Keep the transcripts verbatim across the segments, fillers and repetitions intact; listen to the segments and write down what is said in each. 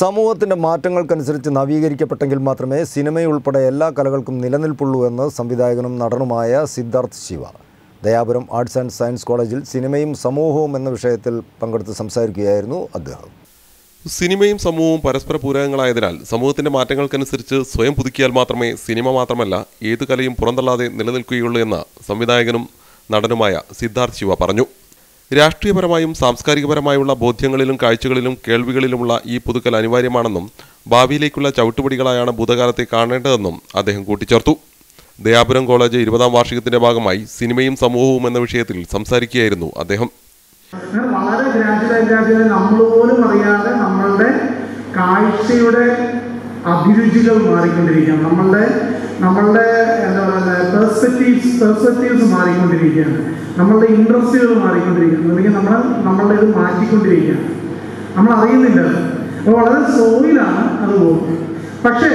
സമൂഹത്തിന്റെ മാറ്റങ്ങൾക്കനുസരിച്ച് നവീകരിക്കപ്പെട്ടെങ്കിൽ മാത്രമേ സിനിമയുൾപ്പെടെ എല്ലാ കലകൾക്കും നിലനിൽപ്പുള്ളൂ എന്ന് സംവിധായകനും നടനുമായ Siddharth Siva Dayapuram arts and science കോളേജിൽ സിനിമയും സമൂഹവും എന്ന വിഷയത്തിൽ പങ്കെടുത്ത് സംസാരിക്കുകയായിരുന്നു അദ്ദേഹം. സിനിമയും സമൂഹവും പരസ്പര പൂരകങ്ങളായതിനാൽ സമൂഹത്തിന്റെ മാറ്റങ്ങൾക്കനുസരിച്ച് സ്വയം പുതുക്കിയാൽ മാത്രമേ സിനിമ മാത്രമല്ല ഏത് കലയും പുറന്തള്ളാതെ നിലനിൽക്കുകയുള്ളൂ എന്ന് സംവിധായകനും നടനുമായ സിദ്ധാർത്ഥ് ശിവ പറഞ്ഞു. രാഷ്ട്രീയപരമായും സാംസ്കാരികപരമായുള്ള ബോധ്യങ്ങളിലും കാഴ്ചകളിലും കേൾവികളിലുമുള്ള ഈ പുതുക്കൽ അനിവാര്യമാണെന്നും ഭാവിയിലേക്കുള്ള ചവിട്ടുപടികളായാണ് ഭൂതകാലത്തെ കാണേണ്ടതെന്നും അദ്ദേഹം കൂട്ടിച്ചേർത്തു. ദയാപുരം കോളേജ് ഇരുപതാം വാർഷികത്തിന്റെ ഭാഗമായി സിനിമയും സമൂഹവും എന്ന വിഷയത്തിൽ സംസാരിക്കുകയായിരുന്നു അദ്ദേഹം. വളരെ ഗ്രാജുവലായിട്ട് നമ്മൾ പോലും അറിയാതെ നമ്മളുടെ കാഴ്ചയുടെ അഭിരുചികൾ മാറിക്കൊണ്ടിരിക്കുകയാണ്. നമ്മളുടെ നമ്മളുടെ എന്താ പറയുക പെർസ്പെക്റ്റീവ്സ് പെർസ്പെക്റ്റീവ്സ് മാറിക്കൊണ്ടിരിക്കുകയാണ്. നമ്മളുടെ ഇൻട്രസ്റ്റുകൾ മാറിക്കൊണ്ടിരിക്കുകയാണ്. അല്ലെങ്കിൽ നമ്മൾ നമ്മളുടെ ഇത് മാറ്റിക്കൊണ്ടിരിക്കുകയാണ്. നമ്മൾ അറിയുന്നില്ല. അപ്പോൾ വളരെ സോയിലാണ് അത് പോകുന്നത്. പക്ഷേ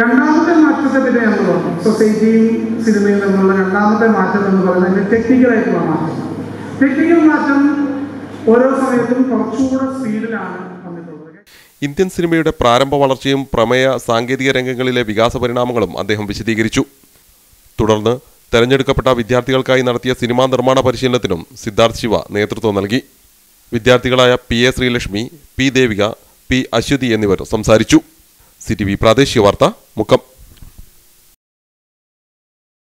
രണ്ടാമത്തെ മാറ്റത്തെപ്പറ്റി നമ്മൾ പറഞ്ഞു. സൊസൈറ്റിയും സിനിമയും തമ്മിലുള്ള രണ്ടാമത്തെ മാറ്റം എന്ന് പറയുന്നത് അതിൻ്റെ ടെക്നിക്കലായിട്ടുള്ള മാറ്റം. ഇന്ത്യൻ സിനിമയുടെ പ്രാരംഭ വളർച്ചയും പ്രമേയ സാങ്കേതിക രംഗങ്ങളിലെ വികാസ പരിണാമങ്ങളും അദ്ദേഹം വിശദീകരിച്ചു. തുടർന്ന് തെരഞ്ഞെടുക്കപ്പെട്ട വിദ്യാർത്ഥികൾക്കായി നടത്തിയ സിനിമാ നിർമ്മാണ പരിശീലനത്തിനും സിദ്ധാർത്ഥ് ശിവ നേതൃത്വം നൽകി. വിദ്യാർത്ഥികളായ P A Sreelakshmi, P Devika, P Aswathy എന്നിവർ സംസാരിച്ചു. സി ടി വി പ്രാദേശിക വാർത്ത മുക്കം.